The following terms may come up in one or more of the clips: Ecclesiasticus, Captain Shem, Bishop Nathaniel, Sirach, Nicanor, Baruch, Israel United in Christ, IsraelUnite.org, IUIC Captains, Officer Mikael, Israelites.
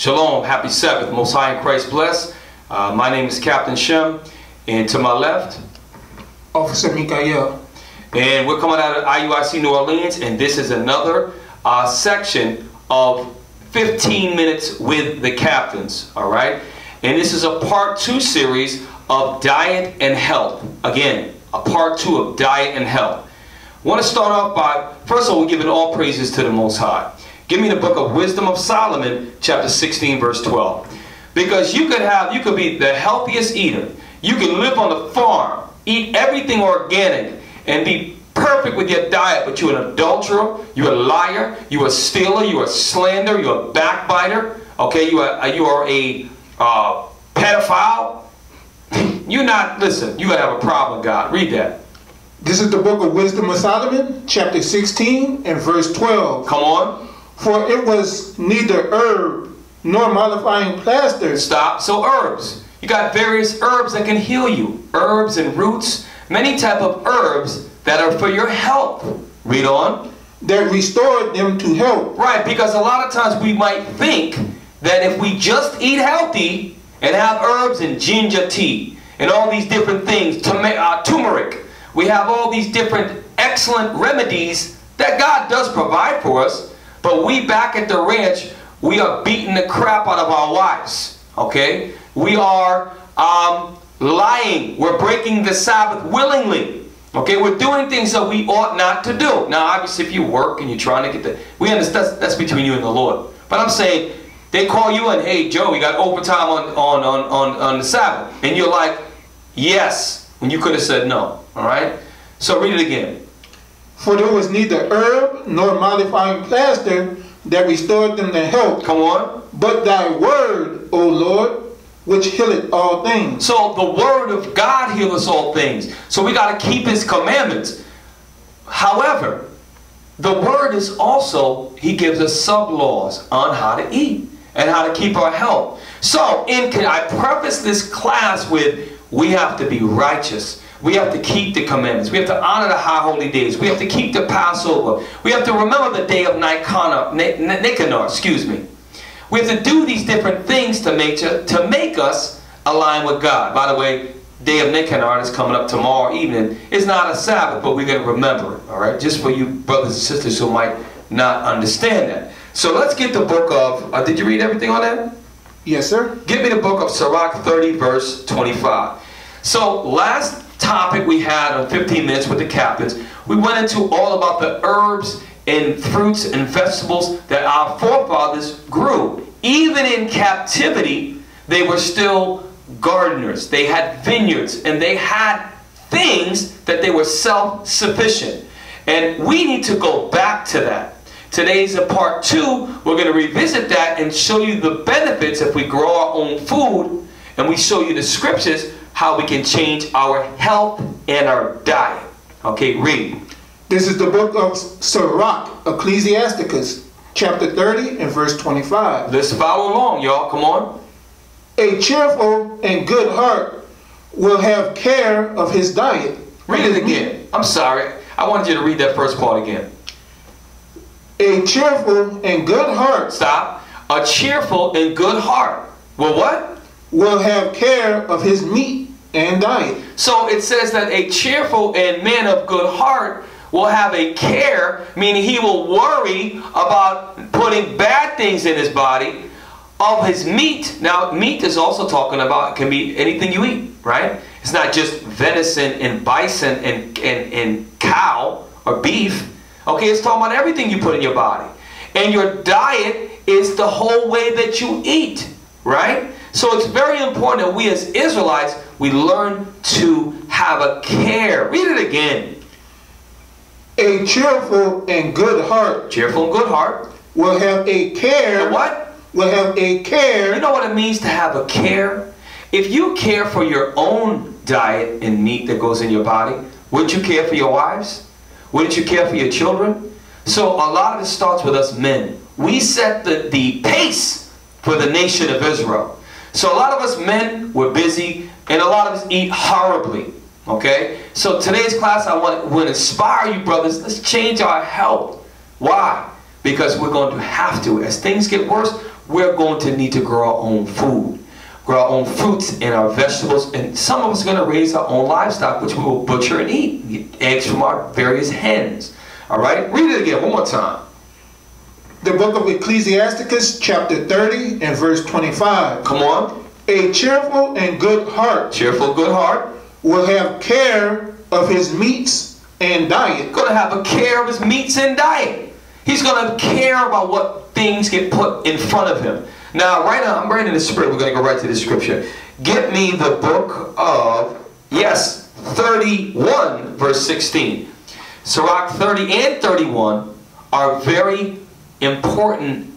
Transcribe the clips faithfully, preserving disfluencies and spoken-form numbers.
Shalom, happy Sabbath, Most High in Christ bless. Uh, my name is Captain Shem, and to my left, Officer Mikael. And we're coming out of I U I C New Orleans, and this is another uh, section of fifteen minutes with the captains, all right? And this is a part two series of diet and health. Again, a part two of diet and health. I want to start off by, first of all, we're giving all praises to the Most High. Give me the book of Wisdom of Solomon, chapter sixteen, verse twelve. Because you could have, you could be the healthiest eater. You can live on the farm, eat everything organic, and be perfect with your diet, but you're an adulterer, you're a liar, you're a stealer, you're a slanderer, you're a backbiter, okay, you are, you are a uh, pedophile. You're not, listen, you're going to have a problem, God. Read that. This is the book of Wisdom of Solomon, chapter sixteen and verse twelve. Come on. For it was neither herb nor modifying plaster. Stop. So herbs. You got various herbs that can heal you. Herbs and roots. Many type of herbs that are for your health. Read on. That restored them to health. Right, because a lot of times we might think that if we just eat healthy and have herbs and ginger tea and all these different things, uh, turmeric, we have all these different excellent remedies that God does provide for us, but we back at the ranch, we are beating the crap out of our wives, okay? We are um, lying. We're breaking the Sabbath willingly, okay? We're doing things that we ought not to do. Now, obviously, if you work and you're trying to get the... we understand that's, that's between you and the Lord. But I'm saying, they call you and, hey, Joe, we got overtime on, on, on, on, on the Sabbath. And you're like, yes, when you could have said no, all right? So read it again. For there was neither herb nor modifying plaster that restored them to health. Come on. But thy word, O Lord, which healeth all things. So the word of God healeth all things. So we got to keep his commandments. However, the word is also, he gives us sub-laws on how to eat and how to keep our health. So in, I preface this class with, we have to be righteous. We have to keep the commandments. We have to honor the high holy days. We have to keep the Passover. We have to remember the day of Nicanor, Nicanor, excuse me. We have to do these different things to make, to make us align with God. By the way, day of Nicanor is coming up tomorrow evening. It's not a Sabbath, but we're going to remember it, all right? Just for you brothers and sisters who might not understand that. So let's get the book of, uh, did you read everything on that? Yes, sir. Give me the book of Sirach thirty, verse twenty-five. So last topic we had on fifteen minutes with the captains, we went into all about the herbs and fruits and vegetables that our forefathers grew. Even in captivity, they were still gardeners. They had vineyards, and they had things that they were self-sufficient. And we need to go back to that. Today's a part two. We're going to revisit that and show you the benefits if we grow our own food, and we show you the scriptures how we can change our health and our diet. Okay, read. This is the book of Sirach, Ecclesiasticus, chapter thirty and verse twenty-five. Let's follow along, y'all. Come on. A cheerful and good heart will have care of his diet. Read it again. I'm sorry. I wanted you to read that first part again. A cheerful and good heart. Stop. A cheerful and good heart. Well, what? Will have care of his meat and diet. So it says that a cheerful and man of good heart will have a care, meaning he will worry about putting bad things in his body, of his meat. Now, meat is also talking about, can be anything you eat, right? It's not just venison and bison and, and, and cow or beef. Okay, it's talking about everything you put in your body. And your diet is the whole way that you eat, right? So it's very important that we as Israelites, we learn to have a care. Read it again. A cheerful and good heart. Cheerful and good heart. Will have a care. A what? Will have a care. You know what it means to have a care? If you care for your own diet and meat that goes in your body, wouldn't you care for your wives? Wouldn't you care for your children? So a lot of it starts with us men. We set the, the pace for the nation of Israel. So a lot of us men, we're busy, and a lot of us eat horribly, okay? So today's class, I want to inspire you, brothers. Let's change our health. Why? Because we're going to have to. As things get worse, we're going to need to grow our own food, grow our own fruits and our vegetables, and some of us are going to raise our own livestock, which we will butcher and eat. We get eggs from our various hens. All right? Read it again one more time. The book of Ecclesiasticus, chapter thirty and verse twenty-five. Come on. A cheerful and good heart. Cheerful, good heart. Will have care of his meats and diet. Going to have a care of his meats and diet. He's going to care about what things get put in front of him. Now, right now, I'm right in the spirit. We're going to go right to the scripture. Get me the book of, yes, thirty-one, verse sixteen. Sirach thirty and thirty-one are very important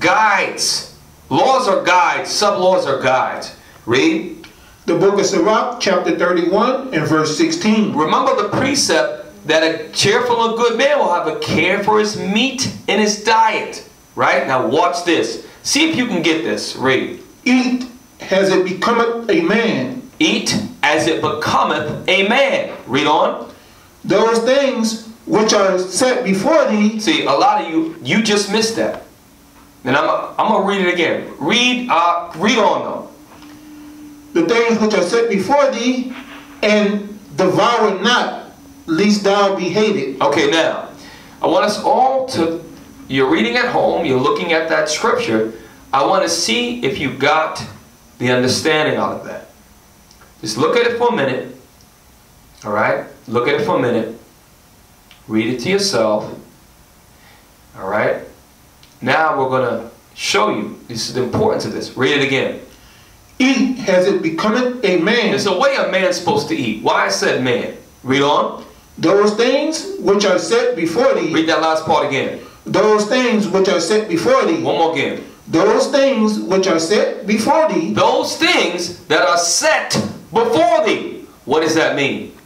guides. Laws are guides. Sub-laws are guides. Read. The book of Sirach, chapter thirty-one and verse sixteen. Remember the precept that a cheerful and good man will have a care for his meat and his diet. Right? Now watch this. See if you can get this. Read. Eat as it becometh a man. Eat as it becometh a man. Read on. Those things which are set before thee. See, a lot of you, you just missed that. And I'm, I'm going to read it again. Read, uh, read on though. The things which are set before thee, and devour not, lest thou be hated. Okay, now, I want us all to, you're reading at home, you're looking at that scripture. I want to see if you got the understanding out of that. Just look at it for a minute. All right? Look at it for a minute. Read it to yourself. All right? Now we're going to show you. This is the importance of this. Read it again. Eat as it becometh a man. It's the way a man's supposed to eat. Why I said man. Read on. Those things which are set before thee. Read that last part again. Those things which are set before thee. One more again. Those things which are set before thee. Those things that are set before thee. What does that mean?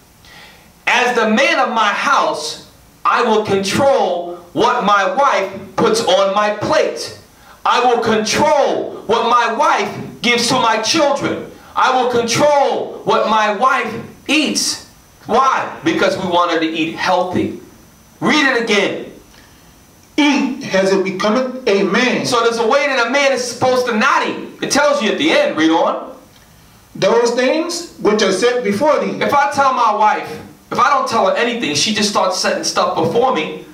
As the man of my house, I will control what my wife puts on my plate. I will control what my wife gives to my children. I will control what my wife eats. Why? Because we want her to eat healthy. Read it again. Eat as it becometh a man. So there's a way that a man is supposed to not eat. It tells you at the end. Read on. Those things which are set before thee. If I tell my wife, if I don't tell her anything, she just starts setting stuff before me,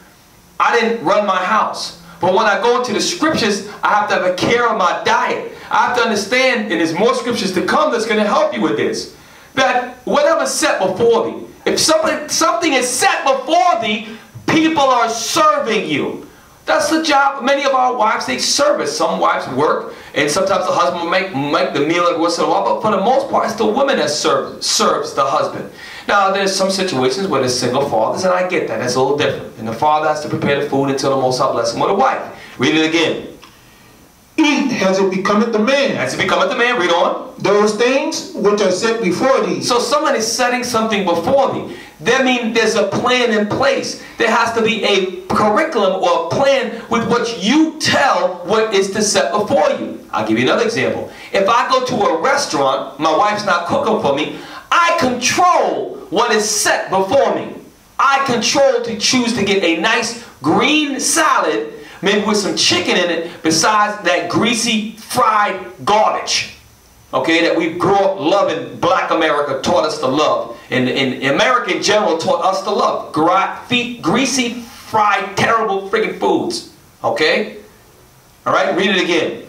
I didn't run my house. But when I go into the scriptures, I have to have a care of my diet. I have to understand, and there's more scriptures to come that's going to help you with this, that whatever's set before thee, if something, something is set before thee, people are serving you. That's the job. Many of our wives, they service. Some wives work, and sometimes the husband will make, make the meal every once in a while, but for the most part, it's the woman that serve, serves the husband. Now, there's some situations where there's single fathers, and I get that. That's a little different. And the father has to prepare the food until the Most High bless him with a wife. Read it again. Eat as it becometh the man. As it becometh the man. Read on. Those things which are set before thee. So someone is setting something before thee. That means there's a plan in place. There has to be a curriculum or a plan with which you tell what is to set before you. I'll give you another example. If I go to a restaurant, my wife's not cooking for me, I control what is set before me. I control to choose to get a nice green salad, maybe with some chicken in it, besides that greasy fried garbage. Okay, that we grew up loving. Black America taught us to love. And, and America in general taught us to love. Gre greasy, fried, terrible freaking foods. Okay? Alright, read it again.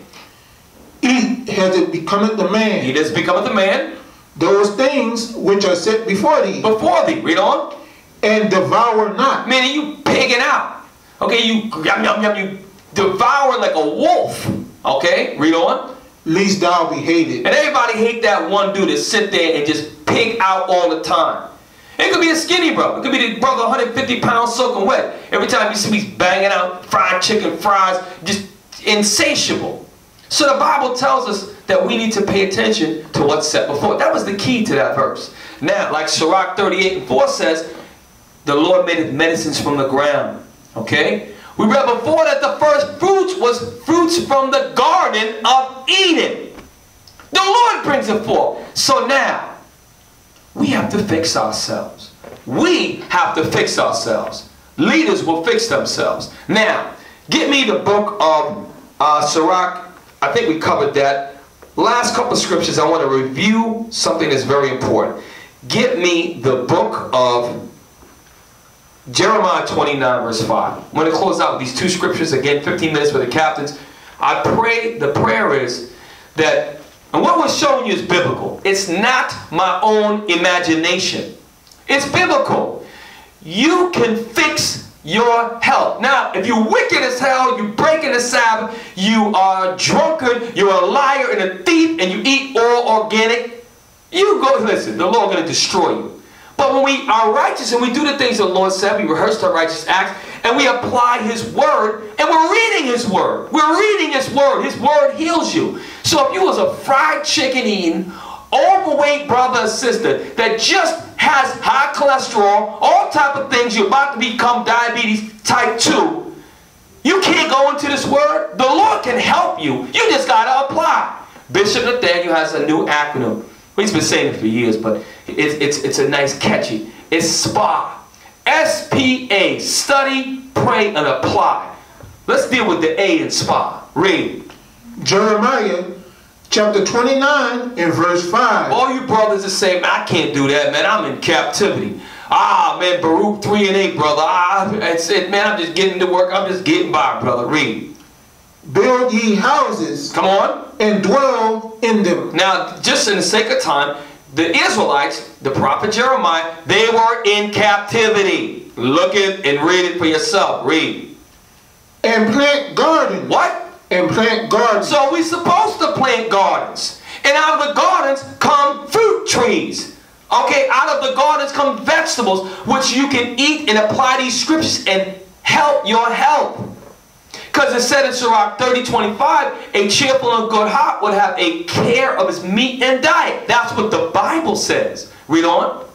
Eat as it becometh the man. Eat as it becometh the man. Those things which are set before thee. Before thee. Read on. And devour not. Man, you pigging out. Okay, you yum, yum, yum, you devour like a wolf. Okay, read on. Least thou be hated. And everybody hate that one dude that sit there and just pig out all the time. It could be a skinny brother. It could be the brother one hundred fifty pounds soaking wet. Every time you see me banging out fried chicken, fries, just insatiable. So the Bible tells us that we need to pay attention to what's set before. That was the key to that verse. Now, like Sirach thirty-eight and four says, the Lord made his medicines from the ground. Okay? We read before that the first fruits was fruits from the Garden of Eden. The Lord brings it forth. So now, we have to fix ourselves. We have to fix ourselves. Leaders will fix themselves. Now, get me the book of uh, Sirach I think we covered that. Last couple of scriptures, I want to review something that's very important. Get me the book of Jeremiah twenty-nine, verse five. I'm going to close out with these two scriptures. Again, fifteen minutes for the captains. I pray, the prayer is that, and what we're showing you is biblical. It's not my own imagination. It's biblical. You can fix your health. Now, if you're wicked as hell, you're breaking the Sabbath, you are a drunkard, you're a liar and a thief, and you eat all organic, you go, listen, the Lord is going to destroy you. But when we are righteous and we do the things the Lord said, we rehearse our righteous acts, and we apply His Word, and we're reading His Word. We're reading His Word. His Word heals you. So if you was a fried chicken eating, overweight brother or sister that just has high cholesterol, all type of things, you're about to become diabetes type two, you can't go into this Word. The Lord can help you. You just got to apply. Bishop Nathaniel has a new acronym. He's been saying it for years, but it's, it's, it's a nice catchy. It's SPA. S P A, study, pray, and apply. Let's deal with the A in SPA. Read. Jeremiah chapter twenty-nine and verse five. All you brothers are saying, I can't do that, man. I'm in captivity. Ah, man, Baruch three and eight, brother. Ah, I said, man, I'm just getting to work. I'm just getting by, brother. Read. Build ye houses. Come on. And dwell in them. Now, just in the sake of time, the Israelites, the prophet Jeremiah, they were in captivity. Look it and read it for yourself. Read. And plant gardens. What? And plant gardens. So we're supposed to plant gardens. And out of the gardens come fruit trees. Okay, out of the gardens come vegetables, which you can eat and apply these scriptures and help your health. Because it said in Sirach thirty, twenty-five, a cheerful and good heart would have a care of his meat and diet. That's what the Bible says. Read on.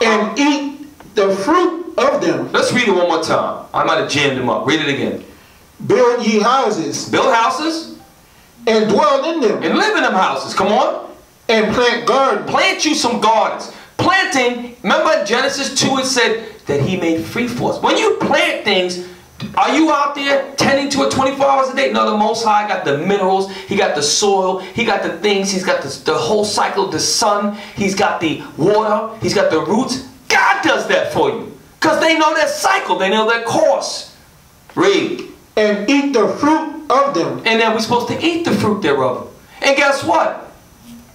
And eat the fruit of them. Let's read it one more time. I might have jammed them up. Read it again. Build ye houses. Build houses. And dwell in them. And live in them houses. Come on. And plant gardens. Plant you some gardens. Planting, remember in Genesis two it said, that He made free for us. When you plant things, are you out there tending to it twenty-four hours a day? No, the Most High got the minerals, He got the soil, He got the things, He's got the, the whole cycle of the sun, He's got the water, He's got the roots. God does that for you. Because they know their cycle, they know their course. Read. And eat the fruit of them. And then we're supposed to eat the fruit thereof. And guess what?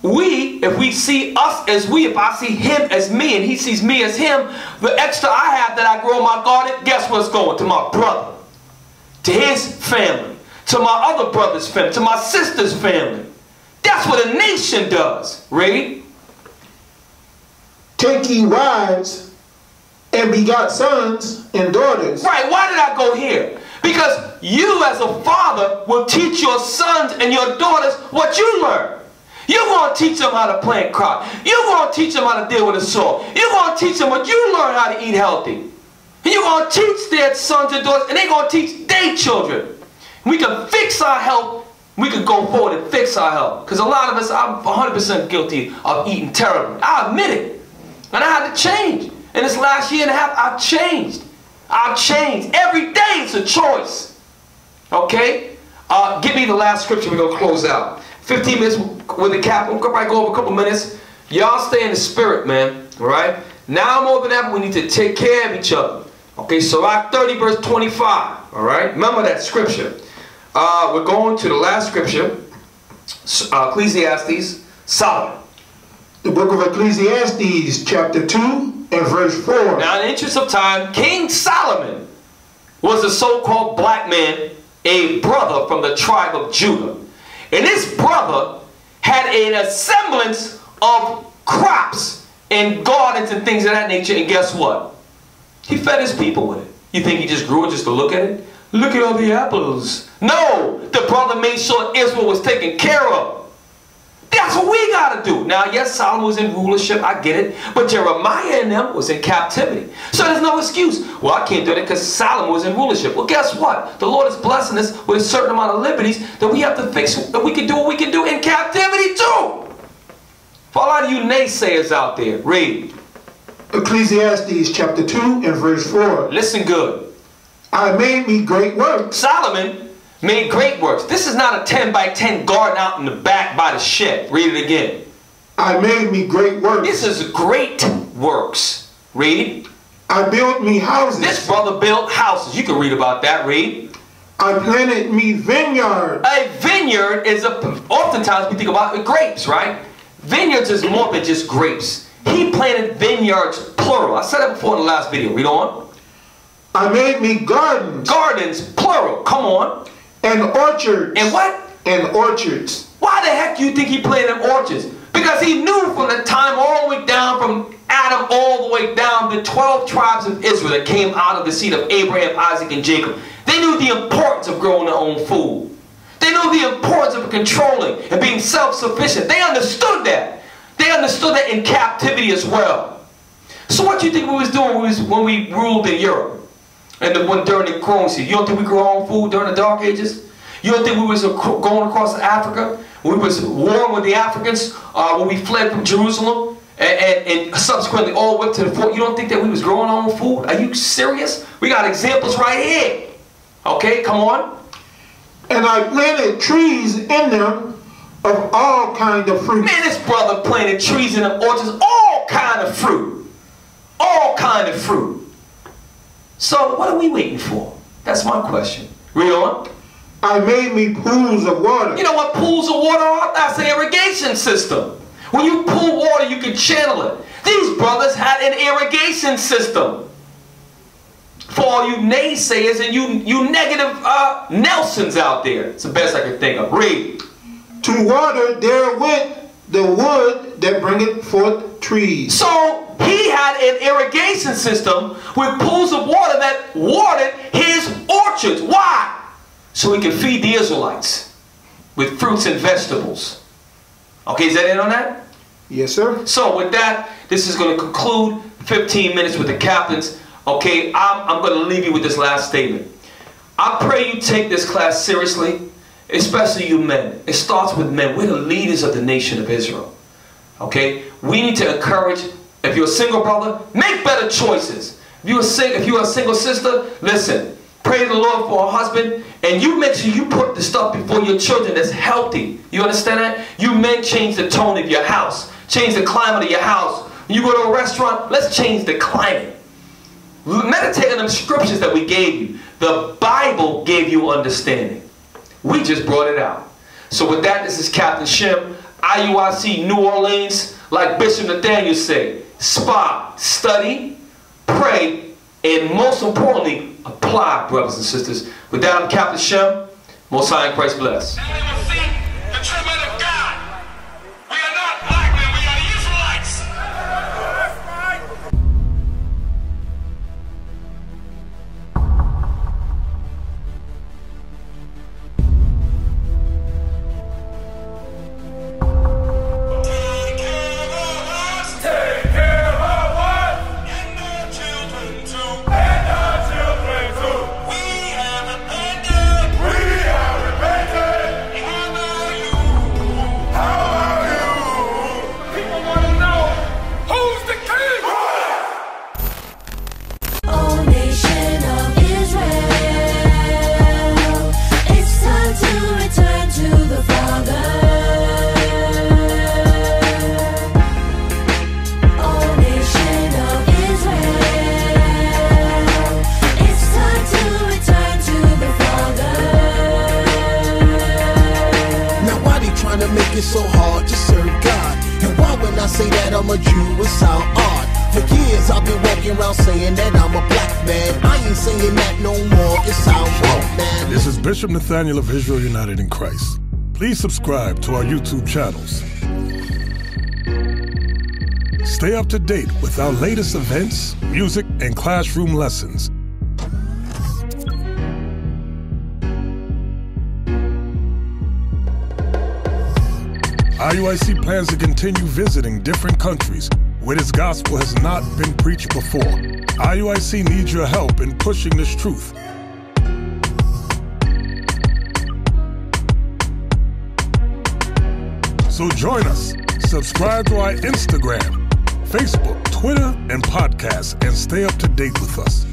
We, if we see us as we, if I see him as me and he sees me as him, the extra I have that I grow in my garden, guess what's going? To my brother, to his family, to my other brother's family, to my sister's family. That's what a nation does. Read. Take ye wives and begot sons and daughters. Right, why did I go here? Because you as a father will teach your sons and your daughters what you learn. You're going to teach them how to plant crop. You're going to teach them how to deal with the soil. You're going to teach them what you learn how to eat healthy. And you're going to teach their sons and daughters, and they're going to teach their children. We can fix our health. We can go forward and fix our health. Because a lot of us, I'm one hundred percent guilty of eating terribly. I admit it. And I had to change. In this last year and a half, I've changed. I've changed. Every day it's a choice. Okay? Uh, give me the last scripture. We're going to close out. fifteen minutes with the cap. We'll probably go over a couple minutes. Y'all stay in the spirit, man. All right? Now more than ever, we need to take care of each other. Okay, Sirach thirty, verse twenty-five. All right? Remember that scripture. Uh, we're going to the last scripture, uh, Ecclesiastes, Solomon. The book of Ecclesiastes, chapter two and verse four. Now, in the interest of time, King Solomon was a so-called black man, a brother from the tribe of Judah. And this brother had a semblance of crops and gardens and things of that nature. And guess what? He fed his people with it. You think he just grew it just to look at it? Look at all the apples. No, the brother made sure Israel was taken care of. That's what we got to do. Now, yes, Solomon was in rulership. I get it. But Jeremiah and them was in captivity. So there's no excuse. Well, I can't do that because Solomon was in rulership. Well, guess what? The Lord is blessing us with a certain amount of liberties that we have to fix. That we can do what we can do in captivity too. For a lot of you naysayers out there, read. Ecclesiastes chapter two and verse four. Listen good. I made me great work. Solomon made great works. This is not a ten by ten garden out in the back by the shed. Read it again. I made me great works. This is great works. Read. I built me houses. This brother built houses. You can read about that. Read. I planted me vineyards. A vineyard is a, oftentimes we think about grapes, right? Vineyards is more than just grapes. He planted vineyards, plural. I said that before in the last video. Read on. I made me gardens. Gardens, plural. Come on. And orchards. And what? And orchards. Why the heck do you think he planted orchards? Because he knew from the time all the way down, from Adam all the way down, the twelve tribes of Israel that came out of the seed of Abraham, Isaac, and Jacob. They knew the importance of growing their own food. They knew the importance of controlling and being self-sufficient. They understood that. They understood that in captivity as well. So what do you think we was doing when we ruled in Europe? And the one during the currency. You don't think we grew our own food during the Dark Ages? You don't think we was going across Africa? We was warring with the Africans uh, when we fled from Jerusalem and, and, and subsequently all went to the fort. You don't think that we was growing our own food? Are you serious? We got examples right here. Okay, come on. And I planted trees in them of all kind of fruit. Man, this brother planted trees in them orchards, all kind of fruit. All kind of fruit. So what are we waiting for? That's my question. Read on. I made me pools of water. You know what pools of water are? That's an irrigation system. When you pull water, you can channel it. These brothers had an irrigation system. For all you naysayers and you, you negative uh, Nelsons out there. It's the best I can think of. Read. To water therewith the wood that bringeth forth trees. So he had an irrigation system with pools of water that watered his orchards. Why? So he could feed the Israelites with fruits and vegetables. Okay, is that it on that? Yes, sir. So with that, this is going to conclude fifteen minutes with the captains. Okay, I'm, I'm going to leave you with this last statement. I pray you take this class seriously, especially you men. It starts with men. We're the leaders of the nation of Israel. Okay, we need to encourage. If you're a single brother, make better choices. If you're a, sing if you're a single sister, listen. Pray to the Lord for a husband. And you make sure you put the stuff before your children that's healthy. You understand that? You men change the tone of your house. Change the climate of your house. When you go to a restaurant, let's change the climate. Meditate on the scriptures that we gave you. The Bible gave you understanding. We just brought it out. So with that, this is Captain Shem, I U I C New Orleans. Like Bishop Nathaniel said, spot, study, pray, and most importantly, apply, brothers and sisters. With that, I'm Captain Shem. Most High in Christ bless. Now they will see the treatment of God. We are not black men, we are the Israelites. It's so hard to serve God. And why when I say that I'm a Jew, it sound odd. For years I've been walking around saying that I'm a black man. I ain't saying that no more, it sound wrong, man. This is Bishop Nathaniel of Israel United in Christ. Please subscribe to our YouTube channels. Stay up to date with our latest events, music, and classroom lessons. I U I C plans to continue visiting different countries where this gospel has not been preached before. I U I C needs your help in pushing this truth. So join us, subscribe to our Instagram, Facebook, Twitter, and podcast, and stay up to date with us.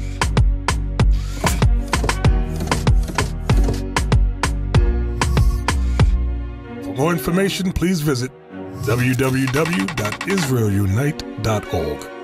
more information, please visit w w w dot israel unite dot org.